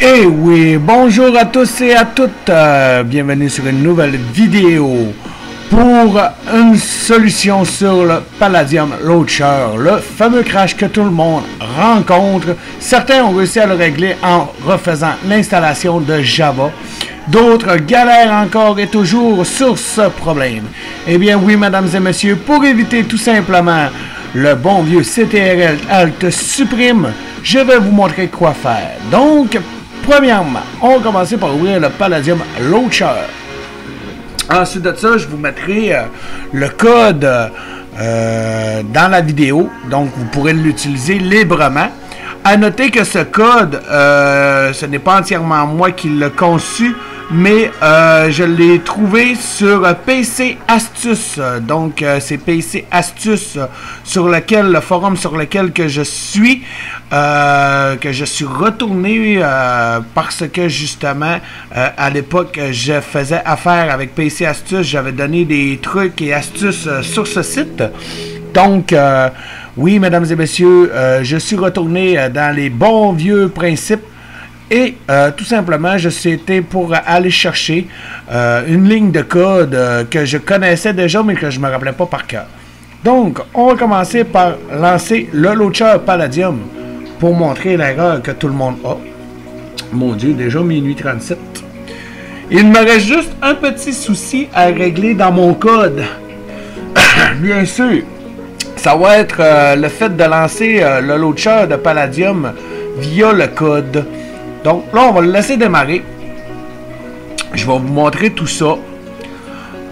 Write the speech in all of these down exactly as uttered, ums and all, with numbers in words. Eh oui, bonjour à tous et à toutes, euh, bienvenue sur une nouvelle vidéo pour une solution sur le Paladium Launcher, le fameux crash que tout le monde rencontre. Certains ont réussi à le régler en refaisant l'installation de Java, d'autres galèrent encore et toujours sur ce problème. Eh bien oui, mesdames et messieurs, pour éviter tout simplement le bon vieux C T R L Alt Supprime, je vais vous montrer quoi faire. Donc, premièrement, on va commencer par ouvrir le Paladium Launcher. Ensuite de ça, je vous mettrai euh, le code euh, dans la vidéo, donc vous pourrez l'utiliser librement. À noter que ce code, euh, ce n'est pas entièrement moi qui l'ai conçu, mais euh, je l'ai trouvé sur P C Astuces. Donc euh, c'est P C Astuces sur lequel, le forum sur lequel que je suis, euh, que je suis retourné euh, parce que justement euh, à l'époque je faisais affaire avec P C Astuces, j'avais donné des trucs et astuces euh, sur ce site. Donc euh, oui, mesdames et messieurs, euh, je suis retourné euh, dans les bons vieux principes. Et euh, tout simplement, je c'était pour aller chercher euh, une ligne de code euh, que je connaissais déjà, mais que je ne me rappelais pas par cœur. Donc, on va commencer par lancer le launcher Paladium pour montrer l'erreur que tout le monde a. Mon Dieu, déjà minuit trente-sept. Il me reste juste un petit souci à régler dans mon code. Bien sûr, ça va être euh, le fait de lancer euh, le launcher de Paladium via le code. Donc là, on va le laisser démarrer. Je vais vous montrer tout ça.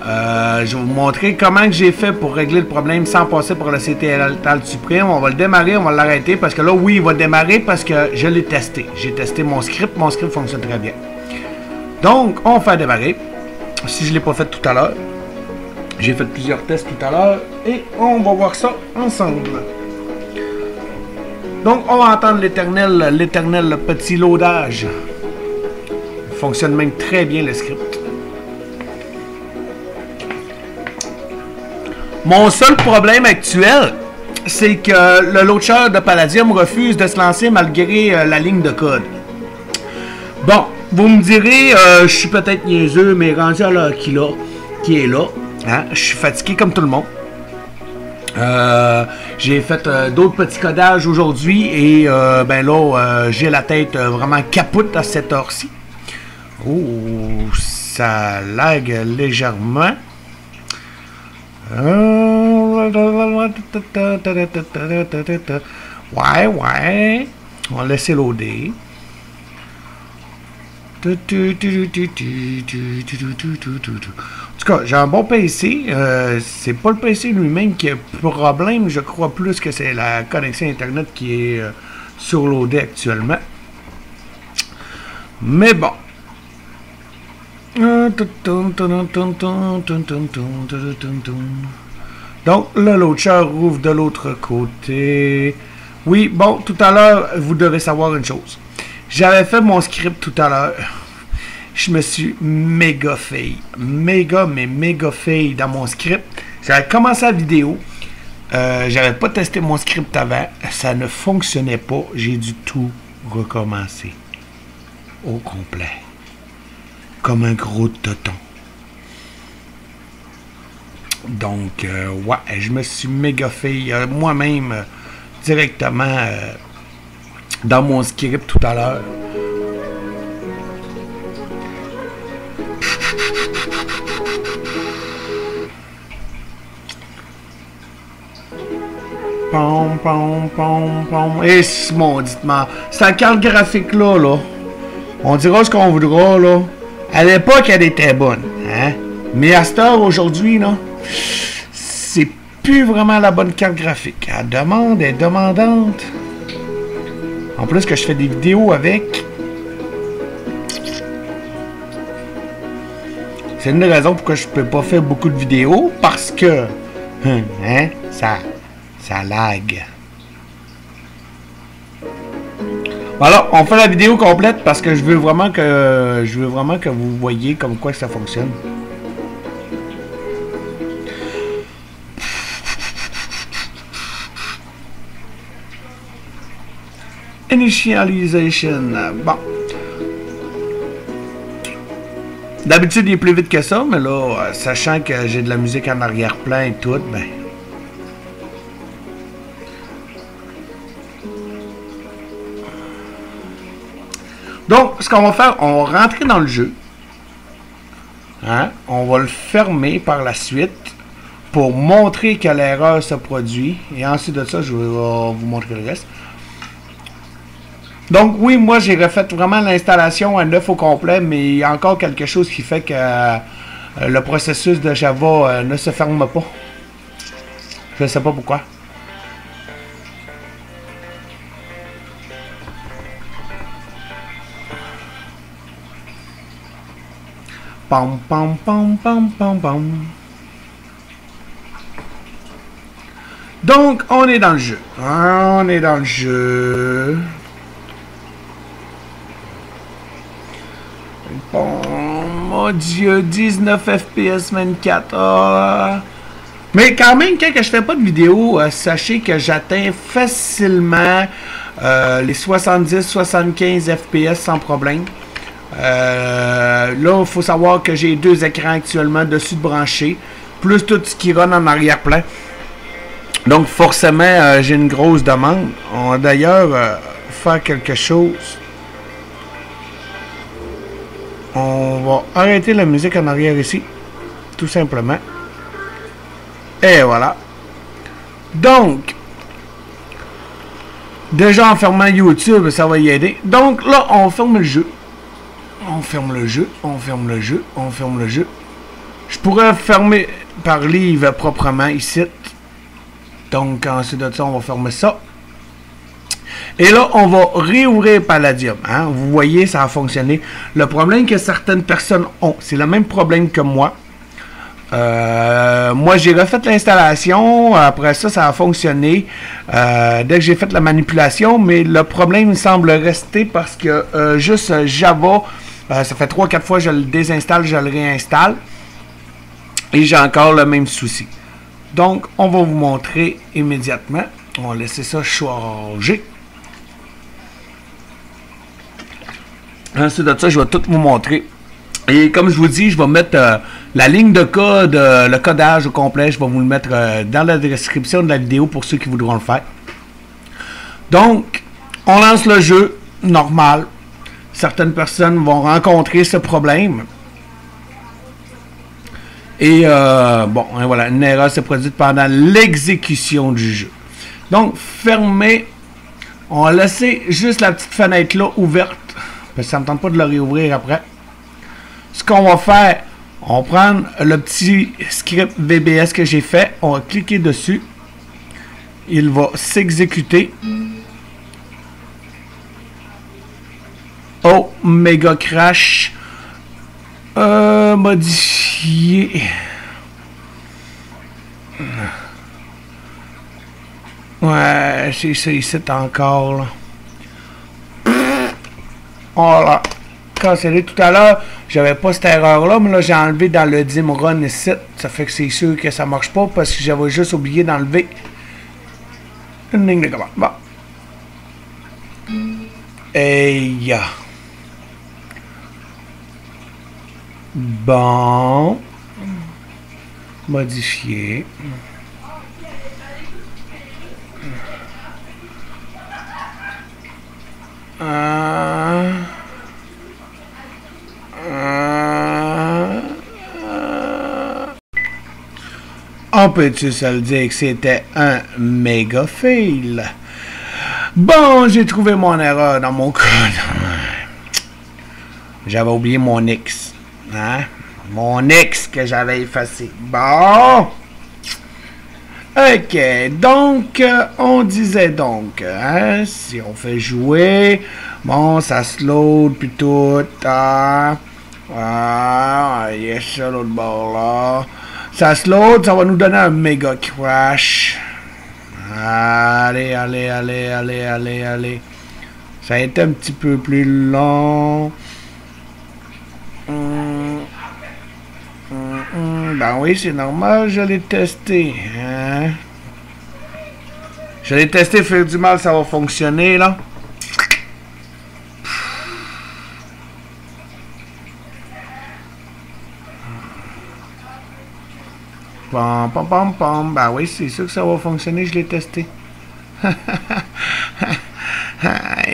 Euh, je vais vous montrer comment j'ai fait pour régler le problème sans passer par le C T R L Alt Supprime. On va le démarrer, on va l'arrêter parce que là, oui, il va démarrer parce que je l'ai testé. J'ai testé mon script, mon script fonctionne très bien. Donc, on fait démarrer. Si je ne l'ai pas fait tout à l'heure, j'ai fait plusieurs tests tout à l'heure et on va voir ça ensemble. Donc, on va entendre l'éternel, l'éternel petit loadage. Il fonctionne même très bien le script. Mon seul problème actuel, c'est que le launcher de Paladium refuse de se lancer malgré euh, la ligne de code. Bon, vous me direz, euh, je suis peut-être niaiseux, mais rendu à l'heure qu'il a, qui est là, hein, je suis fatigué comme tout le monde. Euh, j'ai fait euh, d'autres petits codages aujourd'hui et euh, ben là euh, j'ai la tête euh, vraiment capote à cette heure-ci. Oh, ça lague légèrement. Ouais, ouais. On va laisser loader. En tout cas, j'ai un bon P C. Euh, c'est pas le P C lui-même qui a problème. Je crois plus que c'est la connexion Internet qui est euh, surloadée actuellement. Mais bon. Donc, le launcher rouvre de l'autre côté. Oui, bon, tout à l'heure, vous devez savoir une chose. J'avais fait mon script tout à l'heure. Je me suis méga failli. Méga, mais méga failli dans mon script. J'avais commencé la vidéo. Euh, J'avais pas testé mon script avant. Ça ne fonctionnait pas. J'ai dû tout recommencer. Au complet. Comme un gros toton. Donc, euh, ouais, je me suis méga failli euh, moi-même euh, directement. Euh, dans mon script tout à l'heure. Pom, pom, pom, pom. Et ce mauditement. Cette carte graphique-là, là, on dira ce qu'on voudra, là. À l'époque, elle était bonne, hein? Mais à cette heure, aujourd'hui, là, c'est plus vraiment la bonne carte graphique. Elle demande, elle est demandante. En plus que je fais des vidéos avec. C'est une raison pourquoi je peux pas faire beaucoup de vidéos. Parce que. Hein, hein, ça. Ça lag. Voilà, on fait la vidéo complète parce que je veux vraiment que. Je veux vraiment que vous voyez comme quoi ça fonctionne. Initialization. Bon. D'habitude, il est plus vite que ça, mais là, sachant que j'ai de la musique en arrière-plan et tout, ben... Donc, ce qu'on va faire, on va rentrer dans le jeu. Hein? On va le fermer par la suite pour montrer que l'erreur se produit. Et ensuite de ça, je vais vous montrer le reste. Donc oui, moi j'ai refait vraiment l'installation à neuf au complet, mais il y a encore quelque chose qui fait que euh, le processus de Java euh, ne se ferme pas. Je ne sais pas pourquoi. Pam pam pam pam pam pam. Donc on est dans le jeu. On est dans le jeu. Bon, mon Dieu, dix-neuf F P S vingt-quatre. Ah. Mais quand même, quand je fais pas de vidéo, euh, sachez que j'atteins facilement euh, les soixante-dix soixante-quinze F P S sans problème. Euh, là, il faut savoir que j'ai deux écrans actuellement dessus de branché, plus tout ce qui run en arrière-plan. Donc, forcément, euh, j'ai une grosse demande. On va d'ailleurs euh, faire quelque chose. On va arrêter la musique en arrière ici, tout simplement. Et voilà. Donc, déjà en fermant YouTube, ça va y aider. Donc là, on ferme le jeu. On ferme le jeu, on ferme le jeu, on ferme le jeu. Je pourrais fermer par livre proprement ici. Donc, ensuite de ça, on va fermer ça. Et là, on va réouvrir Paladium. Hein? Vous voyez, ça a fonctionné. Le problème que certaines personnes ont, c'est le même problème que moi. Euh, moi, j'ai refait l'installation. Après ça, ça a fonctionné. Euh, dès que j'ai fait la manipulation, mais le problème semble rester parce que euh, juste Java, euh, ça fait trois quatre fois que je le désinstalle, je le réinstalle. Et j'ai encore le même souci. Donc, on va vous montrer immédiatement. On va laisser ça charger. Ensuite de ça, je vais tout vous montrer. Et comme je vous dis, je vais mettre euh, la ligne de code, euh, le codage au complet. Je vais vous le mettre euh, dans la description de la vidéo pour ceux qui voudront le faire. Donc, on lance le jeu normal. Certaines personnes vont rencontrer ce problème. Et euh, bon, hein, voilà, une erreur s'est produite pendant l'exécution du jeu. Donc, fermez. On va laisser juste la petite fenêtre là ouverte. Parce que ça ne me tente pas de le réouvrir après. Ce qu'on va faire, on va prendre le petit script V B S que j'ai fait. On va cliquer dessus. Il va s'exécuter. Oh, méga crash. Euh, modifier. Ouais, c'est ça ici encore là. Voilà. Cancellé tout à l'heure. J'avais pas cette erreur-là, mais là, j'ai enlevé dans le dim run ici. Ça fait que c'est sûr que ça marche pas parce que j'avais juste oublié d'enlever une ligne de commande. Bon. Et ya. Bon. Modifier. Euh, euh, euh. On peut-tu se le dire que c'était un méga fail? Bon, j'ai trouvé mon erreur dans mon code. J'avais oublié mon X. Hein? Mon X que j'avais effacé. Bon! Ok, donc, euh, on disait donc, hein, si on fait jouer, bon, ça se load, puis tout, hein, ah, yes, ça, l'autre bord, là, ça se load, ça va nous donner un méga crash, allez, allez, allez, allez, allez, allez, ça a été un petit peu plus long, hum. Ben oui, c'est normal, je l'ai testé. Hein? Je l'ai testé, faire du mal, ça va fonctionner, là. Pam, pam, pam, pam. Bah oui, c'est sûr que ça va fonctionner, je l'ai testé.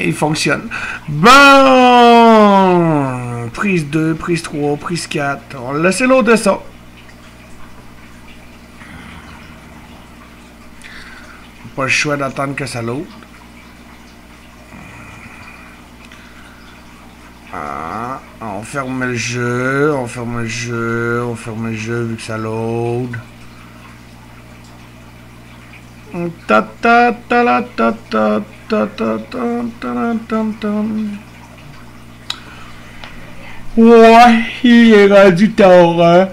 Il fonctionne. Bon! Prise deux, prise trois, prise quatre. On va laisser l'eau de ça. Pas le choix d'attendre que ça l'autre. Ah, on ferme le jeu, on ferme le jeu, on ferme le jeu vu que ça load. Ta ta ta la ta ta ta ta ta ta ta ta. Ouais, il est rendu tard, hein.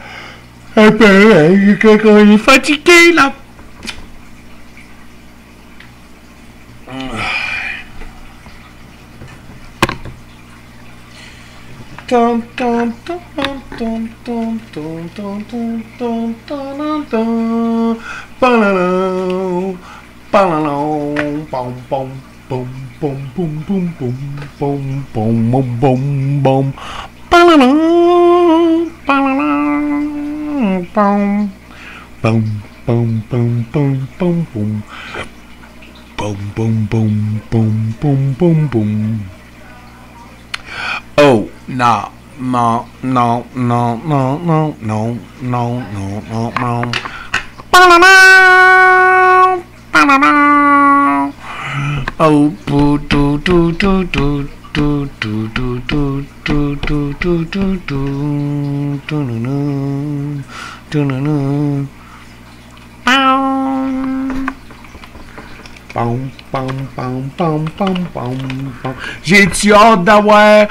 Un peu, il est fatigué là. Ton ton ton ton ton ton ton ton ton ton ton pom pom pom pom pom pom pom pom pom pom pom pom pom pom. Oh, non, non, non, non, non, non, non, non, non, non, non. Oh, tout, tout, tout, tout, tout, tout, tout, tout, tout, tout, tout, tout, tout, tout, tout, pom pom pom pom pom pom pom. J'ai-tu hâte d'avoir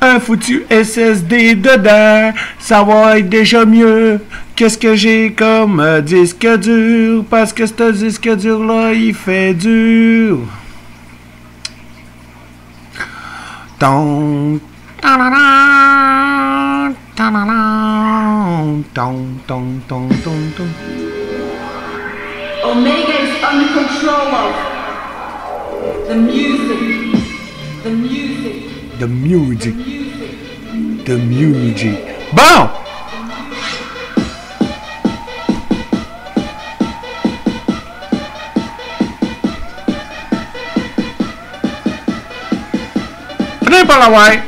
un foutu S S D dedans? Ça va être déjà mieux. Qu'est-ce que j'ai comme disque dur? Parce que ce disque dur-là, il fait dur. Ton ton ton ton ton ton. Omega is under control of the music, the music, the music, the music. Bon! Venez par la way.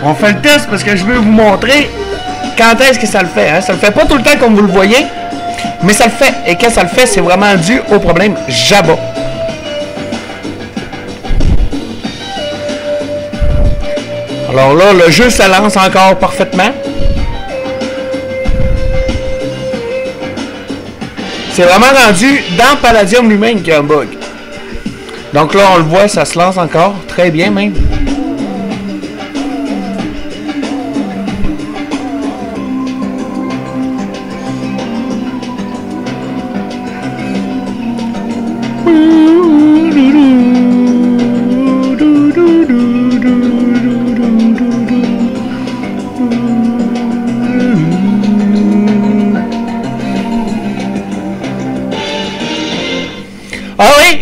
On fait le test parce que je veux vous montrer quand est-ce que ça le fait. Hein? Ça le fait pas tout le temps comme vous le voyez, mais ça le fait. Et quand ça le fait, c'est vraiment dû au problème Jabba. Alors là, le jeu se lance encore parfaitement. C'est vraiment rendu dans Paladium lui-même qu'il y a un bug. Donc là, on le voit, ça se lance encore très bien même.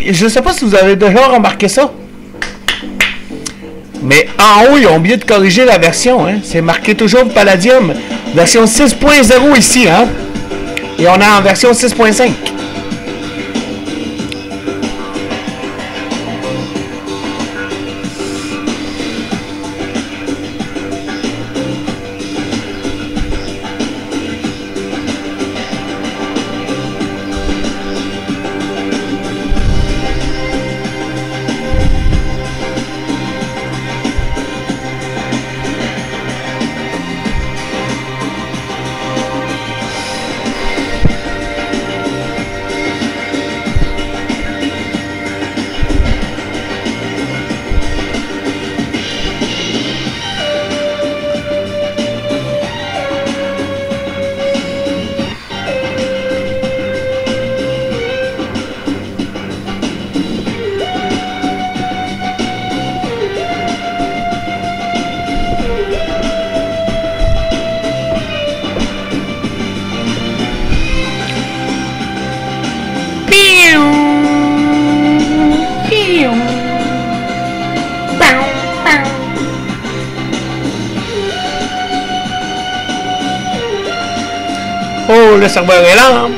Je sais pas si vous avez déjà remarqué ça, mais en haut, ils ont oublié de corriger la version. Hein? C'est marqué toujours Paladium, version six point zéro ici. Hein? Et on est en version six point cinq. udah serba hilang.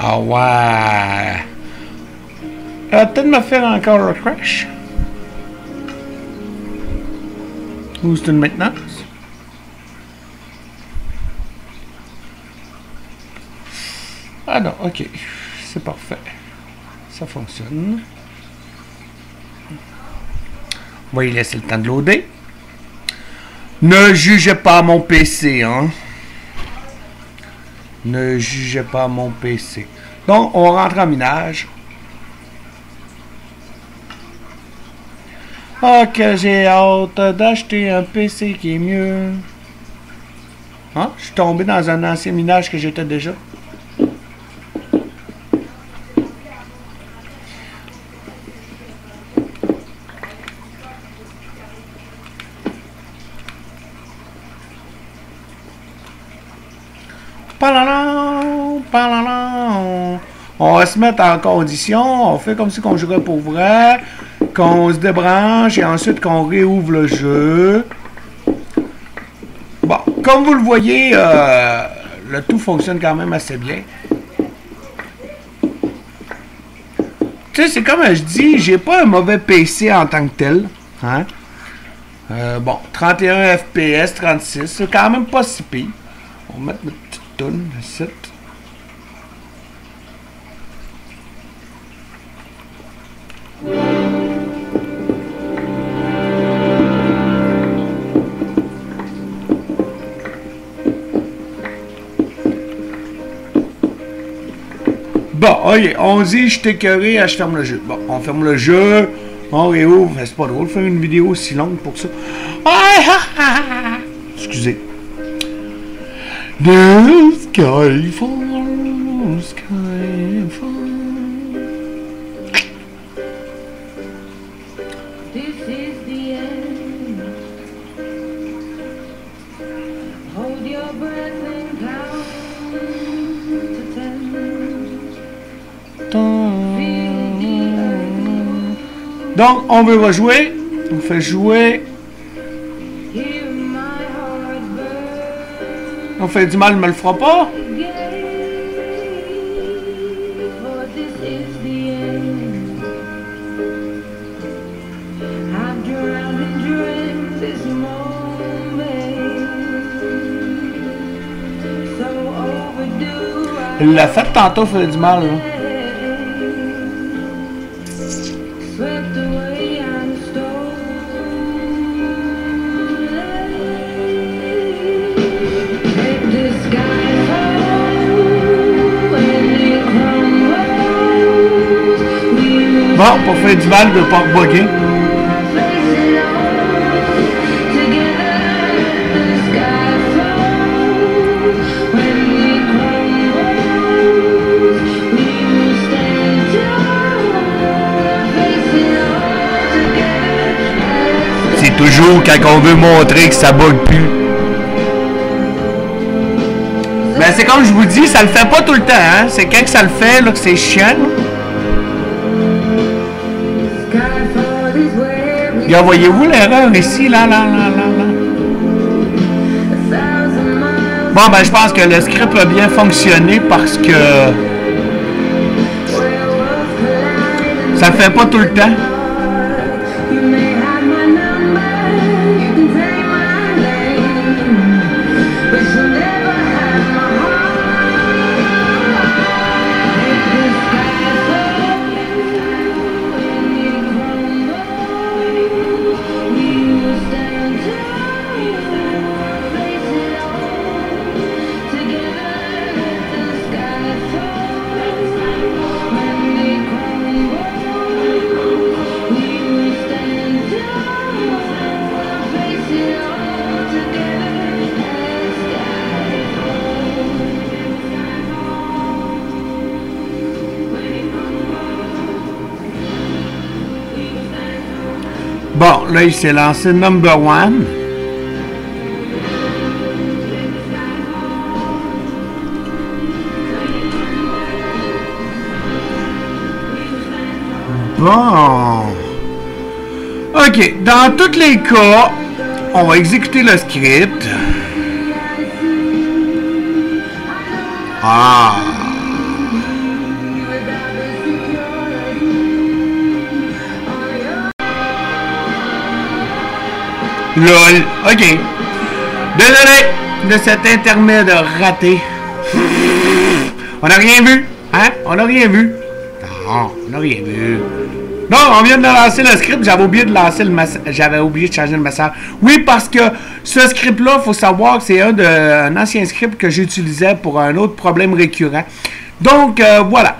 Ah ouais. Elle va peut-être me faire encore un crash. Ou c'est une maintenance. Ah non, ok. C'est parfait. Ça fonctionne. On va y laisser le temps de loader. Ne jugez pas mon P C, hein. Ne jugez pas mon P C. Donc, on rentre en minage. Ok, j'ai hâte d'acheter un P C qui est mieux. Hein? Je suis tombé dans un ancien minage que j'étais déjà. On va se mettre en condition, on fait comme si qu'on jouerait pour vrai, qu'on se débranche et ensuite qu'on réouvre le jeu. Bon, comme vous le voyez, euh, le tout fonctionne quand même assez bien. Tu sais, c'est comme je dis, j'ai pas un mauvais P C en tant que tel. Hein? Euh, bon, trente et un F P S, trente-six, c'est quand même pas si pire. On va mettre notre petite toune ici. Bon, ok, on dit je t'écœuré, je ferme le jeu. Bon, on ferme le jeu, on réouvre. C'est pas drôle de faire une vidéo si longue pour ça. Excusez. The sky falls, sky falls. This is the end. Hold your breath and count. Donc, on veut rejouer. On fait jouer. On fait du mal, mais le fera pas. Il l'a fait tantôt, il fait du mal, là. Bon, pour faire du mal, de ne pas bugger. C'est toujours quand on veut montrer que ça bug plus. Mais c'est comme je vous dis, ça le fait pas tout le temps, hein. C'est quand que ça le fait là, que c'est chiant. Regarde, voyez-vous l'erreur ici, là, là, là, là, là. Bon, ben, je pense que le script a bien fonctionné parce que ça le fait pas tout le temps. Bon, là, il s'est lancé number one. Bon. OK. Dans tous les cas, on va exécuter le script. Ah. Lol. OK. Désolé de cet intermède raté. On n'a rien vu. Hein? On n'a rien vu. Non, on n'a rien vu. Non, on vient de lancer le script. J'avais oublié de lancer le message. J'avais oublié de changer le message. Oui, parce que ce script-là, il faut savoir que c'est un, un ancien script que j'utilisais pour un autre problème récurrent. Donc, euh, voilà.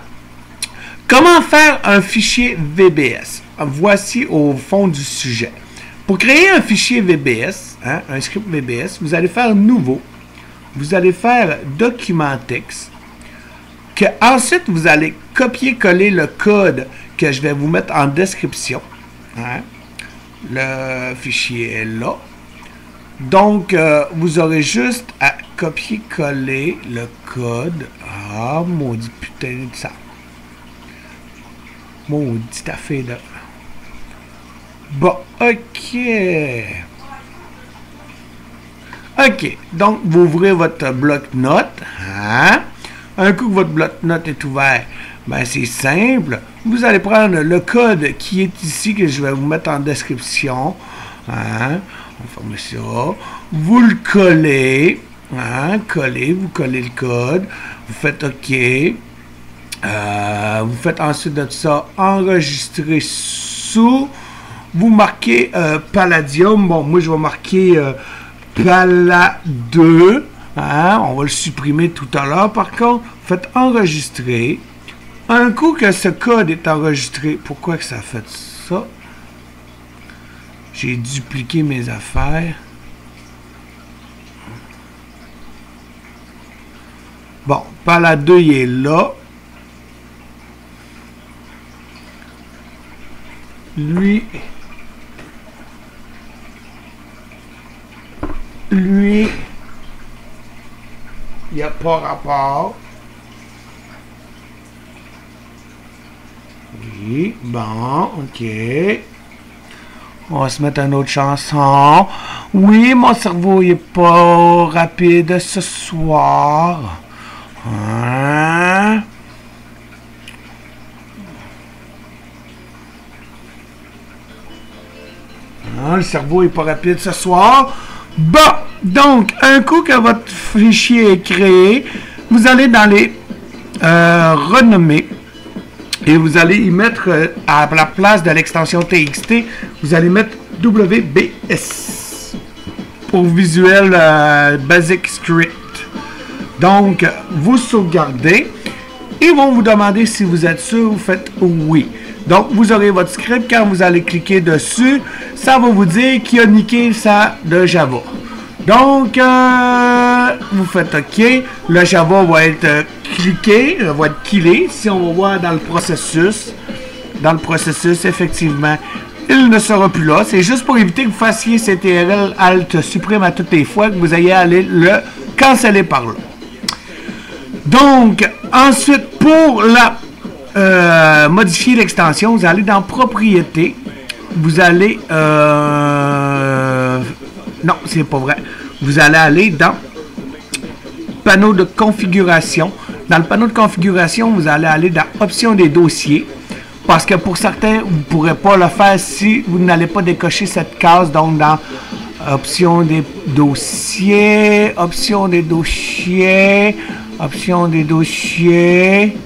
Comment faire un fichier V B S? Voici au fond du sujet. Pour créer un fichier V B S, hein, un script V B S, vous allez faire nouveau, vous allez faire document texte, que ensuite vous allez copier-coller le code que je vais vous mettre en description. Hein. Le fichier est là. Donc, euh, vous aurez juste à copier-coller le code. Ah, maudit putain de ça. Maudit affaire là. Bon, OK. OK. Donc, vous ouvrez votre bloc-notes. Hein? Un coup que votre bloc-notes est ouvert, ben c'est simple. Vous allez prendre le code qui est ici, que je vais vous mettre en description. Hein? On ferme ça. Vous le collez. Hein? Collez, vous collez le code. Vous faites OK. Euh, vous faites ensuite de ça enregistrer sous... Vous marquez euh, Paladium. Bon, moi, je vais marquer euh, Pala deux. Hein? On va le supprimer tout à l'heure. Par contre, faites enregistrer. Un coup que ce code est enregistré, pourquoi que ça a fait ça? J'ai dupliqué mes affaires. Bon, Pala deux, il est là. Lui... Lui, il n'y a pas rapport. Oui, bon, OK. On va se mettre une autre chanson. Oui, mon cerveau n'est pas rapide ce soir. Hein? Hein, le cerveau n'est pas rapide ce soir. Bon, donc, un coup que votre fichier est créé, vous allez dans les euh, renommer et vous allez y mettre euh, à la place de l'extension T X T, vous allez mettre W B S pour Visual euh, Basic Script. Donc, vous sauvegardez et ils vont vous demander si vous êtes sûr, vous faites oui. Donc, vous aurez votre script. Quand vous allez cliquer dessus, ça va vous dire qui a niqué ça de Java. Donc, euh, vous faites OK. Le Java va être cliqué, va être killé. Si on va voir dans le processus, dans le processus, effectivement, il ne sera plus là. C'est juste pour éviter que vous fassiez C T R L Alt Supprime à toutes les fois, que vous ayez à aller le canceller par là. Donc, ensuite, pour la... Euh, modifier l'extension, vous allez dans propriétés, vous allez euh, non, c'est pas vrai, vous allez aller dans panneau de configuration. Dans le panneau de configuration, vous allez aller dans option des dossiers, parce que pour certains, vous ne pourrez pas le faire si vous n'allez pas décocher cette case. Donc dans option des dossiers, option des dossiers, option des dossiers,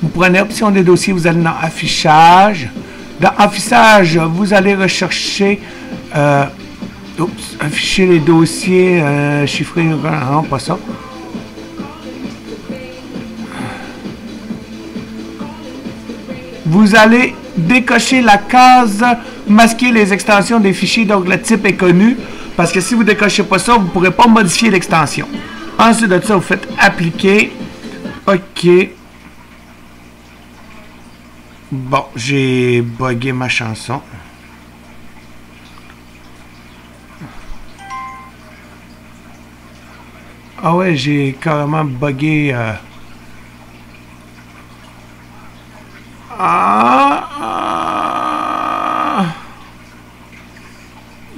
vous prenez option des dossiers, vous allez dans affichage. Dans affichage, vous allez rechercher euh, oops, afficher les dossiers, euh, chiffrer, non, pas ça. Vous allez décocher la case masquer les extensions des fichiers, donc le type est connu, parce que si vous ne décochez pas ça, vous ne pourrez pas modifier l'extension. Ensuite de ça, vous faites appliquer. OK. Bon, j'ai bugué ma chanson. Ah ouais, j'ai carrément bugué. Euh... Ah, ah...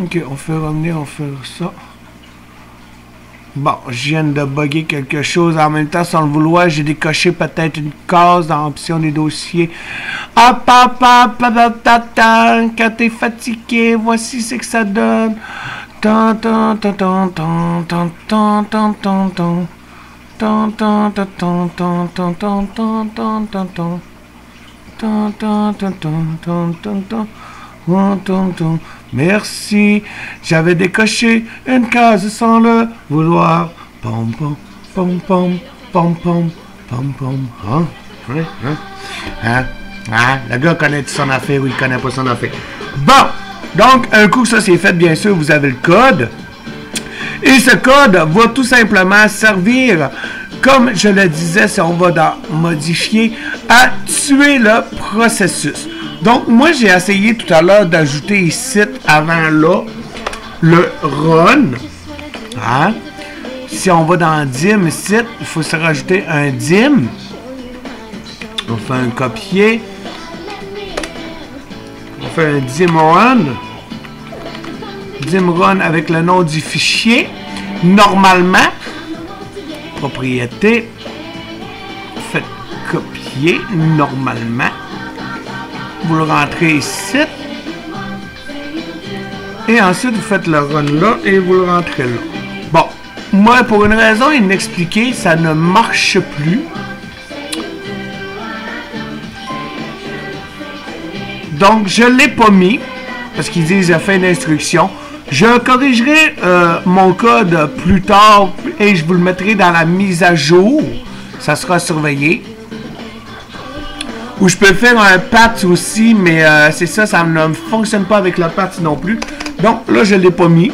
Ok, on fait revenir, on fait ça. Bon, je viens de bugger quelque chose. En même temps, sans le vouloir, j'ai décoché peut-être une case dans l'option des dossiers. Hop, hop, hop, hop, tata. Quand t'es fatigué, voici ce que ça donne. Tant, tant, tant, tant, tant, tant, tant, tant, tant, tant, tant, tant, tant, tant, tant, tant, tant, tant, tant, tant, tant, tant, tant, tant, tant. Merci, j'avais décoché une case sans le vouloir. Pom pom pom pom pom pom pom pom. Hein? Hein? Hein? Hein? Ah, le gars connaît son affaire ou il connaît pas son affaire. Bon, donc un coup ça c'est fait, bien sûr, vous avez le code. Et ce code va tout simplement servir, comme je le disais, si on va dans modifier, à tuer le processus. Donc, moi, j'ai essayé tout à l'heure d'ajouter ici, avant là, le run. Hein? Si on va dans dim ici, il faut se rajouter un dim. On fait un copier. On fait un dim run. Dim run avec le nom du fichier. Normalement, propriété. Faites copier normalement. Vous le rentrez ici et ensuite vous faites le run là et vous le rentrez là. Bon, moi pour une raison inexpliquée, ça ne marche plus. Donc je ne l'ai pas mis parce qu'ils disent fin d'instruction. Je corrigerai euh, mon code plus tard et je vous le mettrai dans la mise à jour. Ça sera surveillé. Ou je peux faire un patch aussi, mais euh, c'est ça, ça ne fonctionne pas avec le patch non plus. Donc là, je ne l'ai pas mis.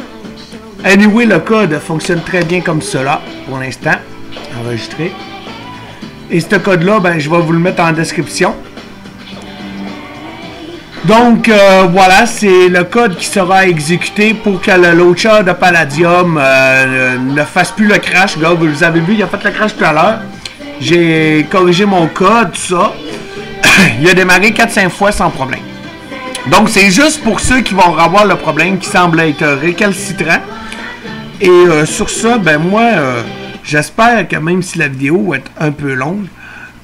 Anyway, le code fonctionne très bien comme cela pour l'instant. Enregistré. Et ce code-là, ben, je vais vous le mettre en description. Donc euh, voilà, c'est le code qui sera exécuté pour que le launcher de Paladium euh, ne fasse plus le crash. Là, vous avez vu, il a fait le crash tout à l'heure. J'ai corrigé mon code, tout ça. Il a démarré quatre à cinq fois sans problème. Donc, c'est juste pour ceux qui vont avoir le problème qui semble être récalcitrant. Et euh, sur ça, ben moi, euh, j'espère que même si la vidéo est un peu longue,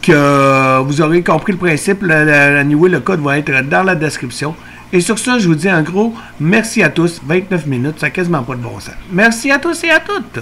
que vous aurez compris le principe. Le, le, le, le code va être dans la description. Et sur ça, je vous dis un gros merci à tous. vingt-neuf minutes, ça n'a quasiment pas de bon sens. Merci à tous et à toutes.